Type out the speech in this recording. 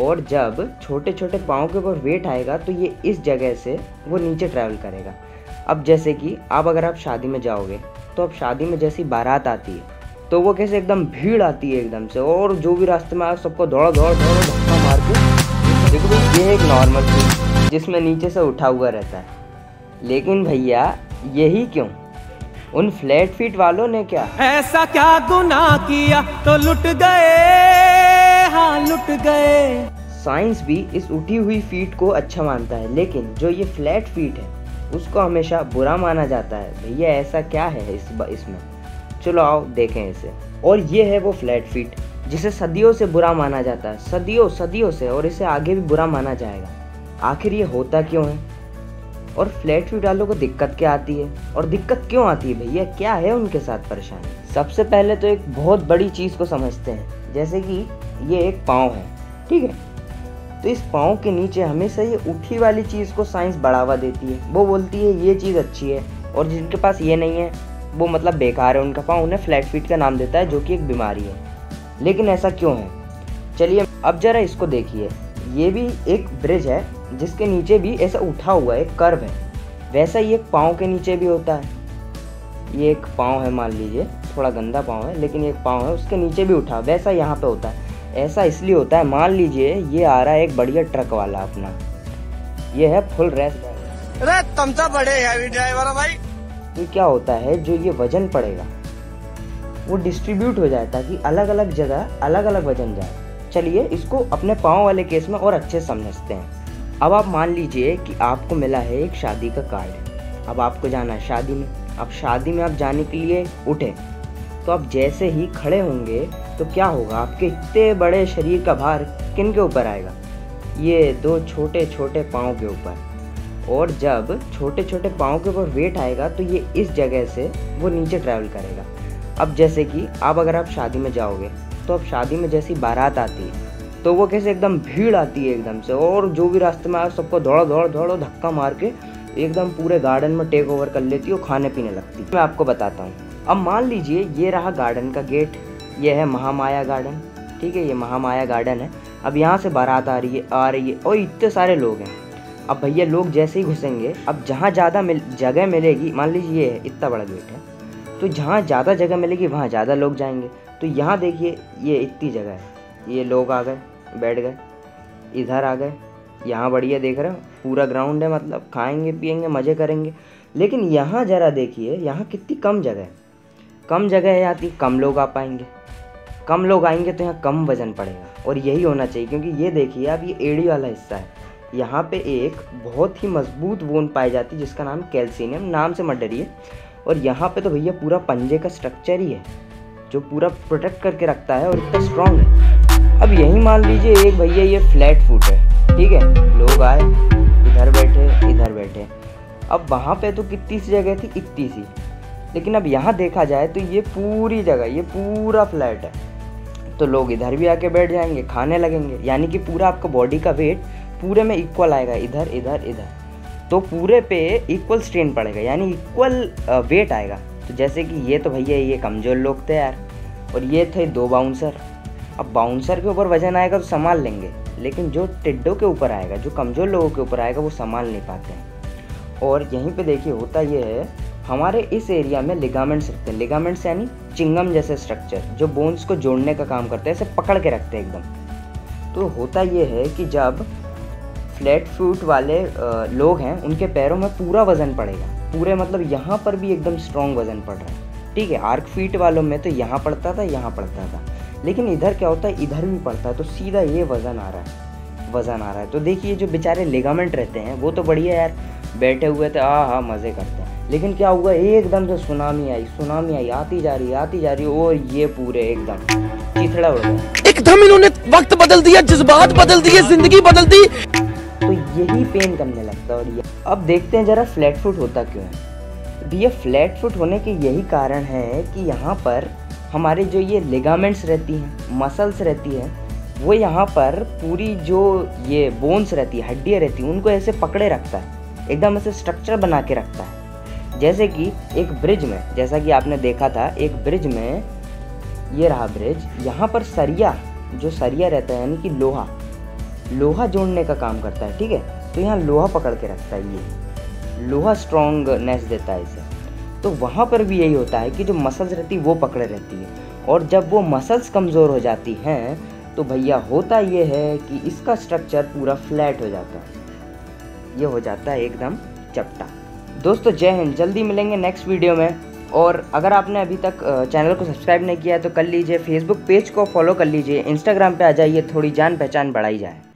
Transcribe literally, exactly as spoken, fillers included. और जब छोटे छोटे पाँव के ऊपर वेट आएगा तो ये इस जगह से वो नीचे ट्रैवल करेगा। अब जैसे कि आप अगर आप शादी में जाओगे तो अब शादी में जैसी बारात आती है तो वो कैसे एकदम भीड़ आती है एकदम से, और जो भी रास्ते में आप सबको दौड़ दौड़ दौड़ धक्का मार के। देखो भाई ये एक नॉर्मल चीज जिसमें नीचे से उठा हुआ रहता है, लेकिन भैया यही क्यों? उन फ्लैट फीट वालों ने क्या ऐसा क्या गुनाह किया तो लुट गए, हाँ लुट गए। साइंस भी इस उठी हुई फीट को अच्छा मानता है, लेकिन जो ये फ्लैट फीट है उसको हमेशा बुरा माना जाता है। भैया ऐसा क्या है इस इसमें? चलो आओ देखें इसे। और ये है वो फ्लैट फीट जिसे सदियों से बुरा माना जाता है, सदियों सदियों से, और इसे आगे भी बुरा माना जाएगा। आखिर ये होता क्यों है और फ्लैट फीट वालों को दिक्कत क्या आती है और दिक्कत क्यों आती है? भैया क्या है उनके साथ परेशानी? सबसे पहले तो एक बहुत बड़ी चीज़ को समझते हैं, जैसे कि ये एक पाँव है, ठीक है, तो इस पाँव के नीचे हमेशा ये उठी वाली चीज़ को साइंस बढ़ावा देती है। वो बोलती है ये चीज़ अच्छी है, और जिनके पास ये नहीं है वो मतलब बेकार है उनका पाँव, उन्हें फ्लैट फीट का नाम देता है, जो कि एक बीमारी है। लेकिन ऐसा क्यों है? चलिए अब ज़रा इसको देखिए। ये भी एक ब्रिज है जिसके नीचे भी ऐसा उठा हुआ एक कर्व है, वैसा ही एक पाँव के नीचे भी होता है। ये एक पाँव है, मान लीजिए थोड़ा गंदा पाँव है, लेकिन एक पाँव है उसके नीचे भी उठा, वैसा यहाँ पे होता है। ऐसा इसलिए होता है, मान लीजिए ये आ रहा है एक बढ़िया ट्रक वाला अपना, ये है फुल रेस ड्राइवर भाई, तो क्या होता है जो ये वजन पड़ेगा वो डिस्ट्रीब्यूट हो जाए ताकि अलग अलग जगह अलग अलग वजन जाए। चलिए इसको अपने पाँव वाले केस में और अच्छे समझते हैं। अब आप मान लीजिए कि आपको मिला है एक शादी का कार्ड, अब आपको जाना है शादी में। अब शादी में आप जाने के लिए उठे तो आप जैसे ही खड़े होंगे तो क्या होगा? आपके इतने बड़े शरीर का भार किन के ऊपर आएगा? ये दो छोटे छोटे पाँव के ऊपर। और जब छोटे छोटे पाँव के ऊपर वेट आएगा तो ये इस जगह से वो नीचे ट्रैवल करेगा। अब जैसे कि आप अगर आप शादी में जाओगे तो अब शादी में जैसी बारात आती है तो वो कैसे एकदम भीड़ आती है एकदम से, और जो भी रास्ते में आप सबको दौड़ दौड़ दौड़ो धक्का मार के एकदम पूरे गार्डन में टेक ओवर कर लेती है और खाने पीने लगती है। मैं आपको बताता हूँ। अब मान लीजिए ये रहा गार्डन का गेट, ये है महामाया गार्डन, ठीक है, ये महामाया गार्डन है। अब यहाँ से बारात आ रही है आ रही है और इतने सारे लोग हैं। अब भैया लोग जैसे ही घुसेंगे, अब जहाँ ज़्यादा मिल जगह मिलेगी, मान लीजिए ये है इतना बड़ा गेट है, तो जहाँ ज़्यादा जगह मिलेगी वहाँ ज़्यादा लोग जाएंगे। तो यहाँ देखिए ये इतनी जगह है, ये लोग आ गए बैठ गए, इधर आ गए, यहाँ बढ़िया देख रहे हो पूरा ग्राउंड है, मतलब खाएंगे पिएंगे मज़े करेंगे। लेकिन यहाँ ज़रा देखिए यहाँ कितनी कम जगह है, कम जगह है, आती कम लोग आ पाएंगे, कम लोग आएंगे तो यहाँ कम वज़न पड़ेगा, और यही होना चाहिए। क्योंकि ये देखिए अब ये एड़ी वाला हिस्सा है, यहाँ पे एक बहुत ही मजबूत बोन पाई जाती है जिसका नाम कैल्सिनियम, नाम से मत डरिए। और यहाँ पे तो भैया पूरा पंजे का स्ट्रक्चर ही है जो पूरा प्रोटेक्ट करके रखता है और इतना स्ट्रॉन्ग है। अब यही मान लीजिए एक भैया ये फ्लैट फुट है, ठीक है, लोग आए इधर बैठे इधर बैठे। अब वहाँ पे तो कितनी सी जगह थी, इतनी सी, लेकिन अब यहाँ देखा जाए तो ये पूरी जगह ये पूरा फ्लैट है, तो लोग इधर भी आके बैठ जाएंगे, खाने लगेंगे, यानी कि पूरा आपका बॉडी का वेट पूरे में इक्वल आएगा, इधर इधर इधर, तो पूरे पे इक्वल स्ट्रेन पड़ेगा, यानी इक्वल वेट आएगा। तो जैसे कि ये तो भैया ये कमज़ोर लोग थे यार, और ये थे दो बाउंसर। अब बाउंसर के ऊपर वजन आएगा तो संभाल लेंगे, लेकिन जो टिड्डों के ऊपर आएगा, जो कमज़ोर लोगों के ऊपर आएगा, वो संभाल नहीं पाते हैं। और यहीं पे देखिए होता ये है, हमारे इस एरिया में लिगामेंट्स रखते हैं, लिगामेंट्स यानी चिंगम जैसे स्ट्रक्चर जो बोन्स को जोड़ने का काम करते हैं, इसे पकड़ के रखते हैं एकदम। तो होता ये है कि जब फ्लैट फूट वाले लोग हैं उनके पैरों में पूरा वज़न पड़ेगा, पूरे मतलब यहाँ पर भी एकदम स्ट्रॉन्ग वज़न पड़ रहा है, ठीक है। आर्क फीट वालों में तो यहाँ पड़ता था यहाँ पड़ता था, लेकिन इधर क्या होता है इधर भी पड़ता है, तो सीधा ये वज़न आ रहा है वज़न आ रहा है। तो देखिए जो बेचारे लिगामेंट रहते हैं वो तो बढ़िया यार बैठे हुए थे, हाँ हाँ मज़े करते हैं, लेकिन क्या हुआ एकदम से सुनामी आई सुनामी आई आती जा रही आती जा रही, और ये पूरे एकदम चिथड़ा हो गया एकदम। इन्होंने वक्त बदल दिया, जज्बात बदल दिए, ज़िंदगी बदल दी, तो यही पेन करने लगता है। और ये अब देखते हैं ज़रा फ्लैट फुट होता क्यों है। भैया फ्लैट फुट होने के यही कारण है कि यहाँ पर हमारे जो ये लिगामेंट्स रहती हैं, मसल्स रहती हैं, वो यहाँ पर पूरी जो ये बोन्स रहती है, हड्डियाँ रहती हैं, उनको ऐसे पकड़े रखता है, एकदम ऐसे स्ट्रक्चर बना के रखता है। जैसे कि एक ब्रिज में, जैसा कि आपने देखा था एक ब्रिज में, ये रहा ब्रिज, यहाँ पर सरिया जो सरिया रहता है यानी कि लोहा, लोहा जोड़ने का काम करता है, ठीक है। तो यहाँ लोहा पकड़ के रखता है, ये लोहा स्ट्रॉन्गनेस देता है इसे। तो वहाँ पर भी यही होता है कि जो मसल्स रहती है वो पकड़े रहती है, और जब वो मसल्स कमज़ोर हो जाती हैं तो भैया होता ये है कि इसका स्ट्रक्चर पूरा फ्लैट हो जाता है, ये हो जाता है एकदम चपटा। दोस्तों जय हिंद, जल्दी मिलेंगे नेक्स्ट वीडियो में। और अगर आपने अभी तक चैनल को सब्सक्राइब नहीं किया है तो कर लीजिए, फेसबुक पेज को फॉलो कर लीजिए, इंस्टाग्राम पे आ जाइए, थोड़ी जान पहचान बढ़ाई जाए।